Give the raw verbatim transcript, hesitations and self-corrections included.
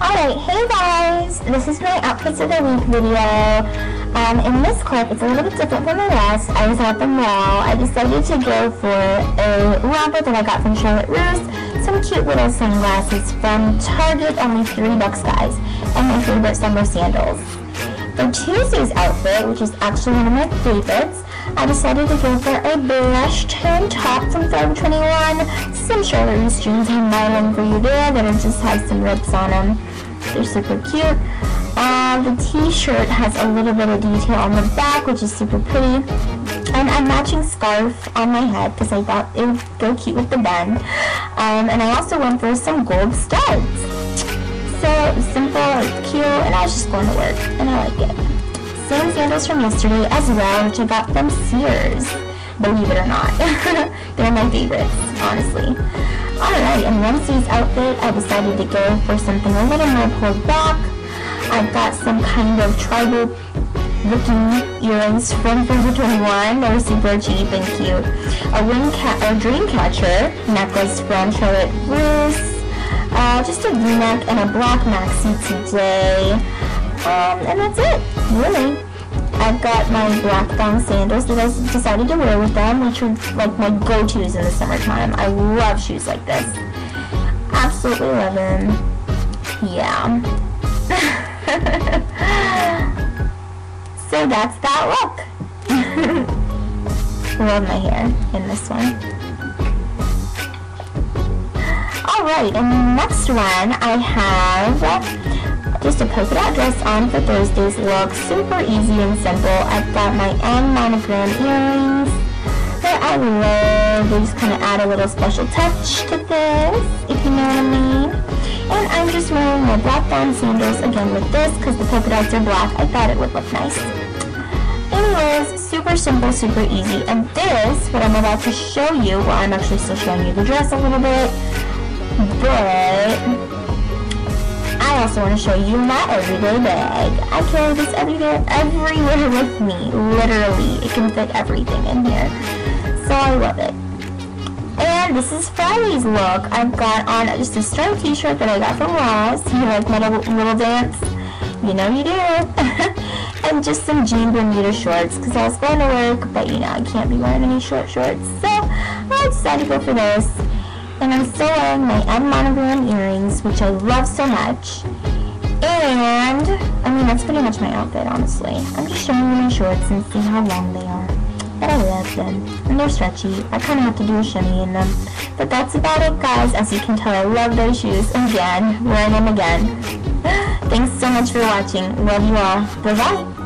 Alright, hey guys! This is my Outfits of the Week video. Um, in this clip, it's a little bit different from the rest. I was at the mall. I decided to go for a romper that I got from Charlotte Russe. Some cute little sunglasses from Target, only three bucks, guys. And my favorite summer sandals. For Tuesday's outfit, which is actually one of my favorites, I decided to go for a blush tone top from Forever twenty-one, some Charlotte Russe jeans and nylon for you there that just have some rips on them. They're super cute. Uh, the t-shirt has a little bit of detail on the back, which is super pretty. And I'm matching scarf on my head because I thought it would go cute with the bun. Um, and I also went for some gold studs. So simple, it's cute, and I was just going to work, and I like it. Same sandals from yesterday as well, which I got from Sears, believe it or not. They're my favorites, honestly. Alright, in Wednesday's outfit, I decided to go for something a little more pulled back. I've got some kind of tribal looking earrings from Forever twenty-one. They were super cheap and cute. A ring ca a dream catcher necklace from Charlotte Bruce. Uh, just a v-neck and a black maxi today, um, and that's it, really. I've got my black thong sandals that I decided to wear with them, which are like my go-tos in the summertime. I love shoes like this. Absolutely love them. Yeah. So that's that look. Love my hair in this one. Alright, and the next one I have just a polka dot dress on for Thursday's look. Super easy and simple. I've got my M monogram earrings that I love. They just kind of add a little special touch to this, if you know what I mean. And I'm just wearing my black thong sandals again with this because the polka dots are black. I thought it would look nice. Anyways, super simple, super easy. And this, what I'm about to show you, well, I'm actually still showing you the dress a little bit. But I also want to show you my everyday bag. I carry this everywhere, everywhere with me, literally. It can fit everything in here. So I love it. And this is Friday's look. I've got on just a striped t-shirt that I got from Ross. You like my little, little dance? You know you do. And just some jean Bermuda shorts because I was going to work, but you know, I can't be wearing any short shorts. So I decided to go for this. And I'm still wearing my M monogram earrings, which I love so much. And, I mean, that's pretty much my outfit, honestly. I'm just showing you my shorts and seeing how long they are. But I love them. And they're stretchy. I kind of have to do a shimmy in them. But that's about it, guys. As you can tell, I love those shoes. Again, wearing them again. Thanks so much for watching. Love you all. Bye-bye.